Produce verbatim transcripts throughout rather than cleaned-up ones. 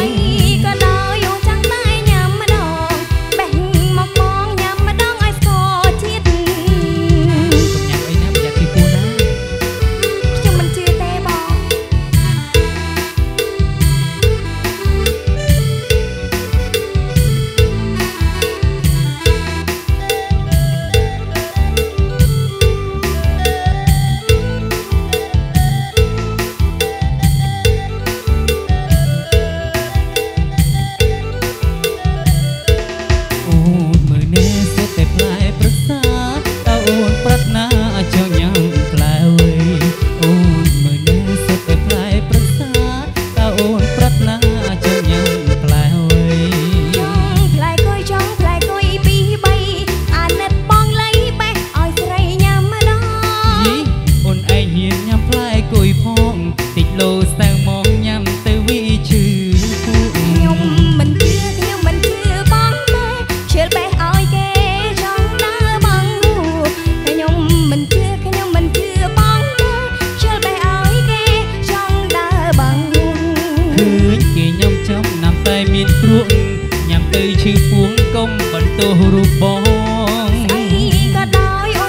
saiki kono yo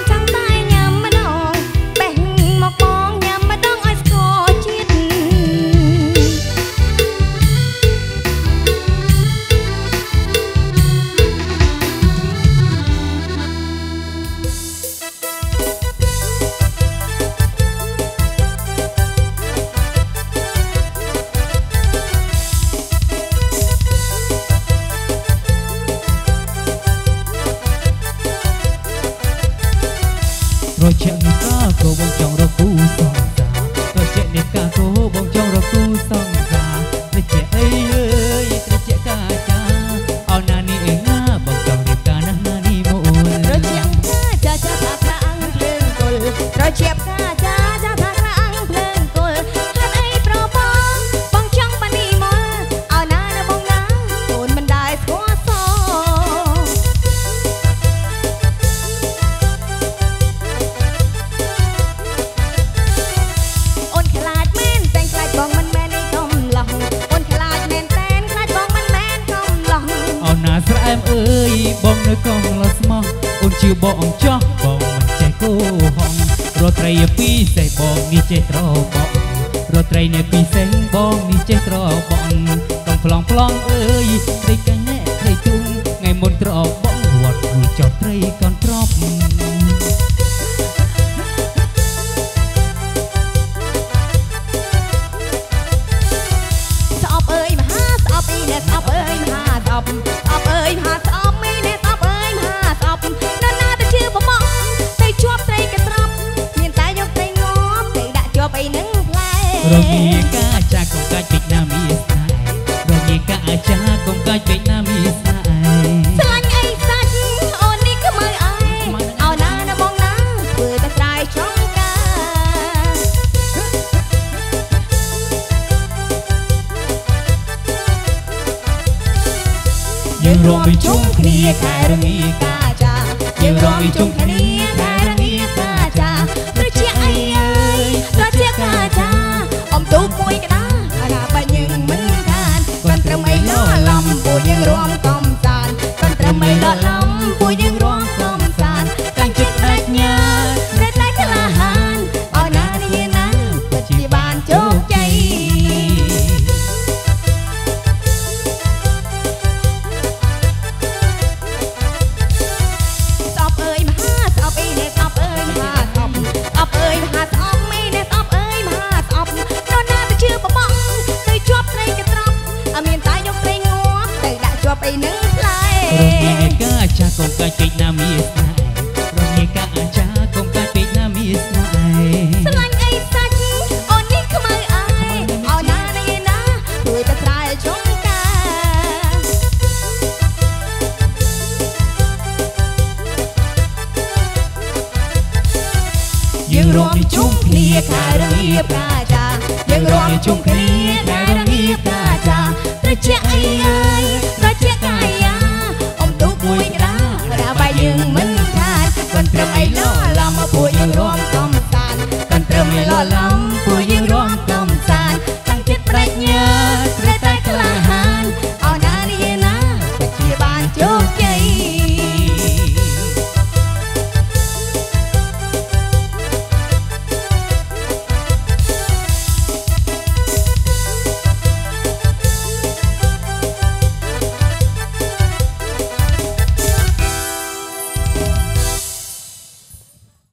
cang tai nyam medong beh mokmong nyam medong ais kocit ខ្ញុំញ៉ាំអីណាប្រយ័ត្នពីពូណាខ្ញុំមិនជឿទេបងជាអីអើយ